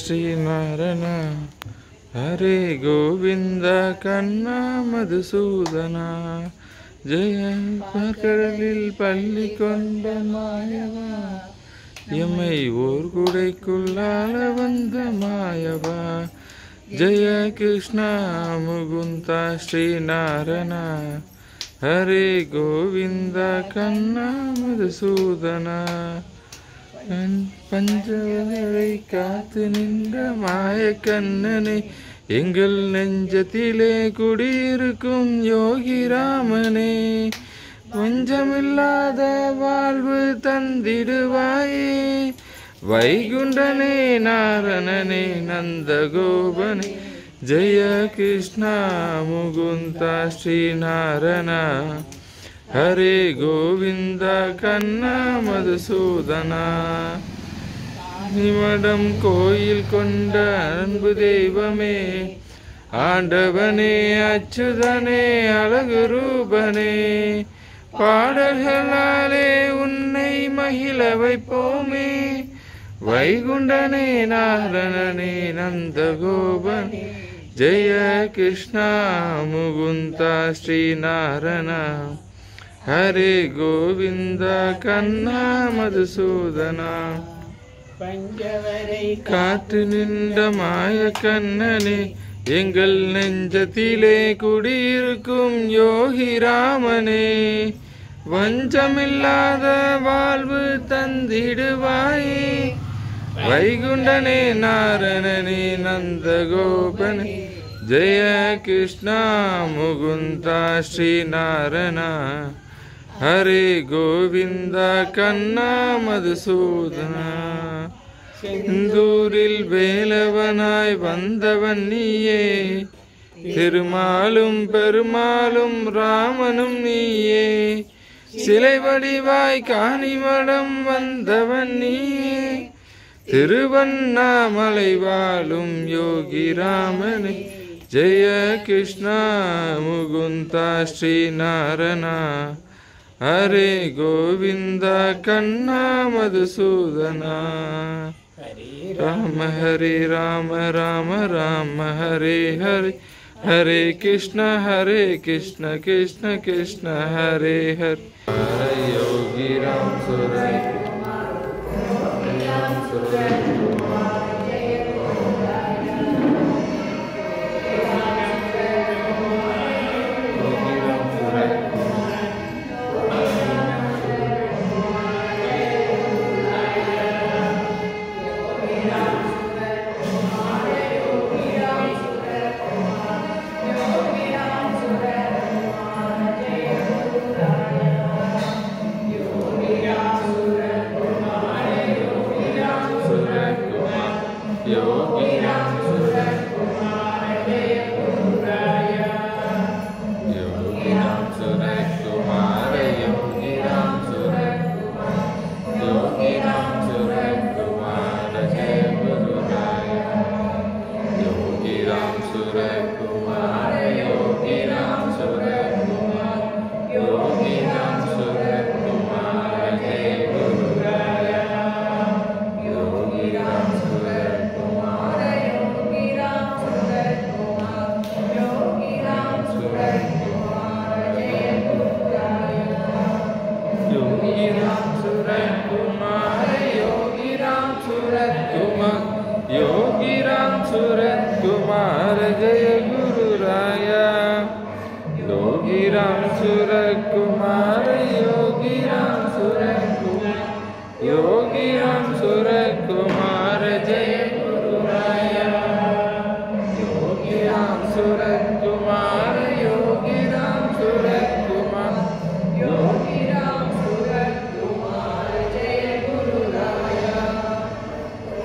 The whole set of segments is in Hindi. श्री नारायण हरे गोविंद कन्ना मधुसूदन जय परकड़लिल पल्ली कोंड मायवा यमै ओर्गुडैकुल्लाल वंद मायवा जय कृष्ण मुकुंद श्री नारायण हरे गोविंद कन्ना मधुसूदन पंचवदळै कात्तु निंद मायकन्नने एंगल नेंजतिले कुडियिरुक्कुम योगी रामने वंजमिल्लाद वाळ्वु तंदिडुवाये वैगुण्ठने नारणने नंदगोपने जय कृष्ण मुकुंद श्री नारायण हरे गोविंद कन्ना मधुसूदन निमडम कोयल कोंड अन्बु देवमे आंडवने अच्युतने अलगु रूपने पाडल्गलाले उन्नै महिल वैपोमे वैगुण्ठने नारणने नंदगोपने जय कृष्ण मुकुंद श्री नारायण हरे गोविंद कन्ना मधुसूदन कात्तु निंद मायकन्नने एंगल नेंजतिले कुडियिरुक्कुम योगी रामने वंचमिल्लाद वाळ्वु तंदिडुवाये वैगुण्ठने नारणने नंदगोपने जय कृष्ण मुकुंद श्री नारायण हरे गोविंद कन्ना मधुसूदन सिंदूरिल वेलवनाय वंदवन नीये तिरुमालुम पेरुमालुम रामनुम नीये सिलै वडिवाय कानिवडम वंदवन नीये तिरुवन्नामलै वालुम योगी रामने जय कृष्ण मुकुंद श्री नारायण हरे गोविंद कन्ना मधुसूदन राम राम राम हरे हरे हरे कृष्ण कृष्ण कृष्ण हरे हरे योगी राम सुरत योगी राम सूरत कुमार, योगी राम सूरत कुमार, योगी राम सूरत कुमार, जय गुरु राया। योगी राम सूरत कुमार, योगी राम सूरत कुमार, योगी राम सूरत कुमार, जय गुरु राया।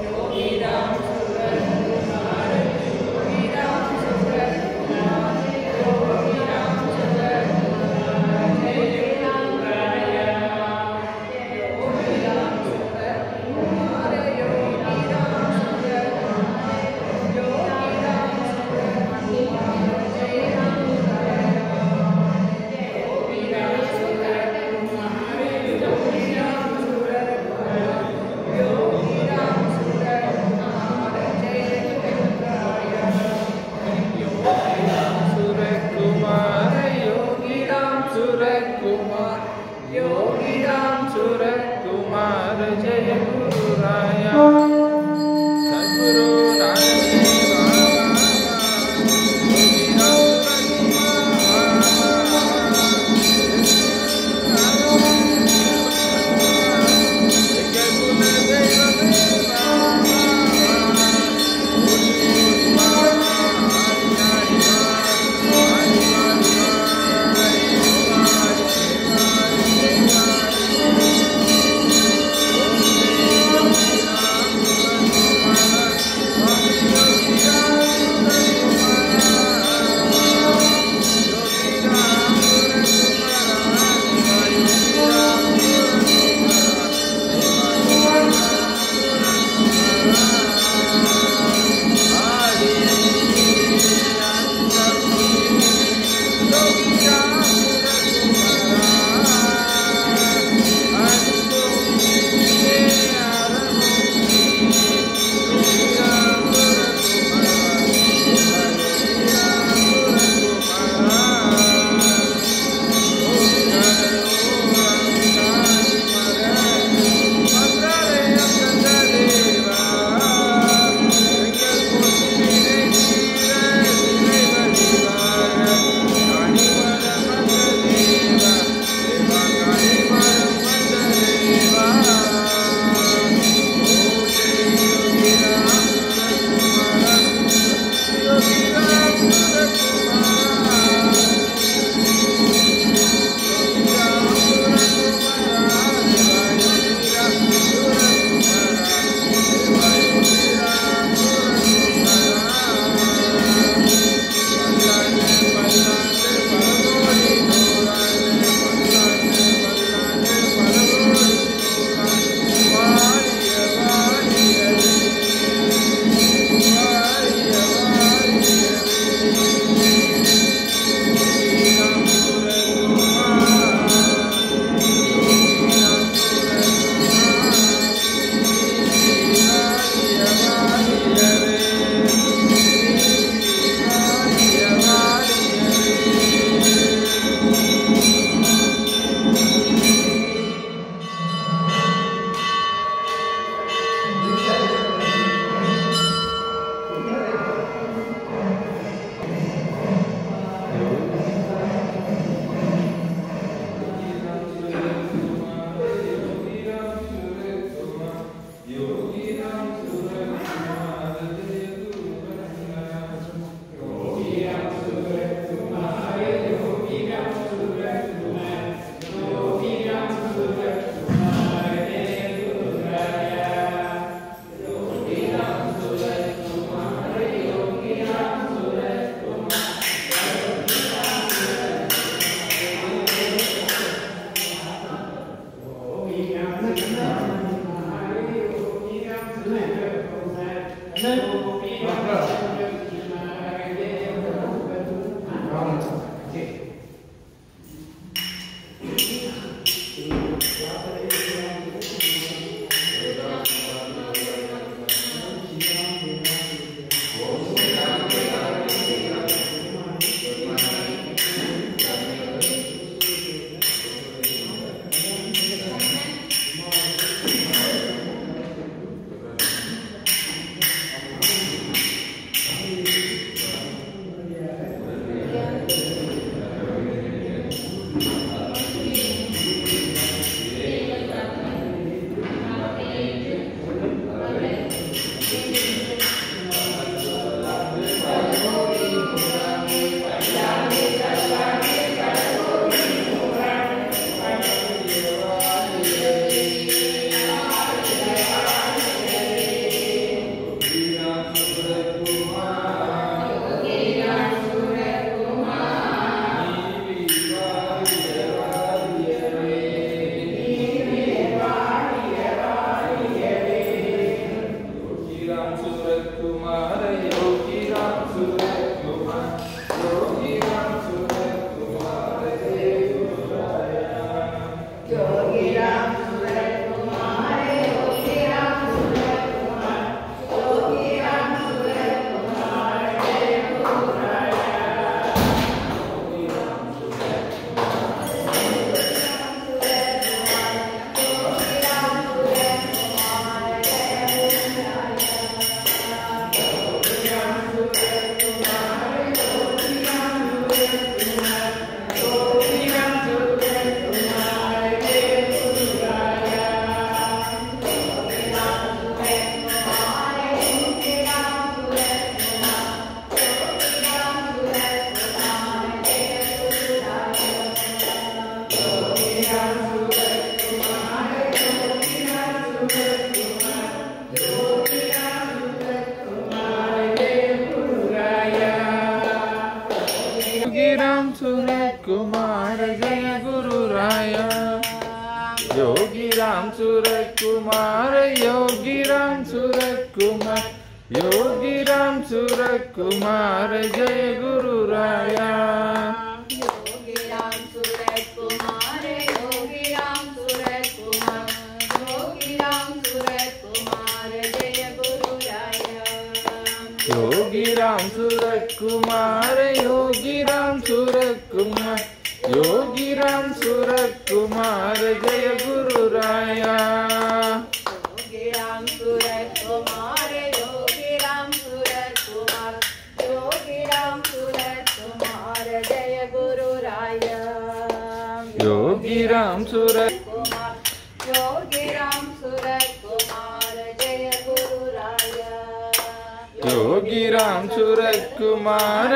योगी राम सूरत कुमार, योगी राम सूरत कुमार, योगी राम सूरत कुमार, जय गुरु राया। योगी राम सूरत राम सूरत कुमार जय गुरु राया। योगी राम सूरत कुमार, योगी राम सूरत कुमार, योगी राम सूरत कुमार जय गुरु राया। योगी राम सूरत कुमार, योगी राम सूरत कुमार, योगी राम सूरत कुमार जय गुरु राया। योगी राम सूरत कुमार, योगी राम सूरत कुमार, योगी राम सूरत कुमार जय गुरु राया। योगी राम सूरत कुमार, योगी राम सूरत कुमार, योगी राम सूरत कुमार जय गुरु राया। योगी राम सूरत कुमार,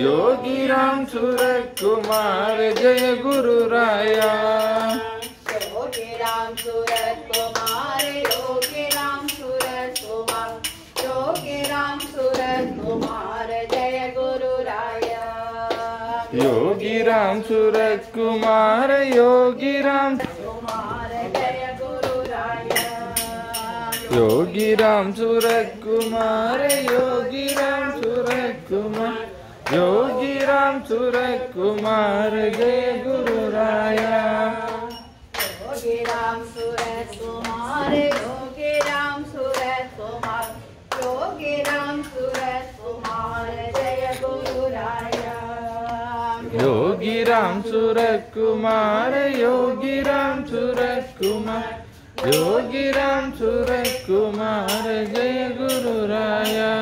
योगी राम सूरत कुमार जय गुरु राया। योगी राम सूरत कुमार, योगी राम सूरत कुमार, योगी राम सूरत कुमार जय गुरु राया। योगी राम सूरत कुमार, योगी राम सूरत कुमार, योगी राम सूरत कुमार जय गुरु राया। योगी राम सूरत कुमार, योगी राम कुमार जय गुरु राया। योगी राम सूरत कुमार, योगी राम सूरत कुमार, योगी राम सूरत कुमार जय गुरु राया। योगी राम सूरत कुमार, योगी राम सूरत कुमार, योगी राम सूरत कुमार जय गुरु राया। योगी राम सूरत कुमार, योगी राम सूरत कुमार, योगी राम सूरत कुमार जय गुरु राया।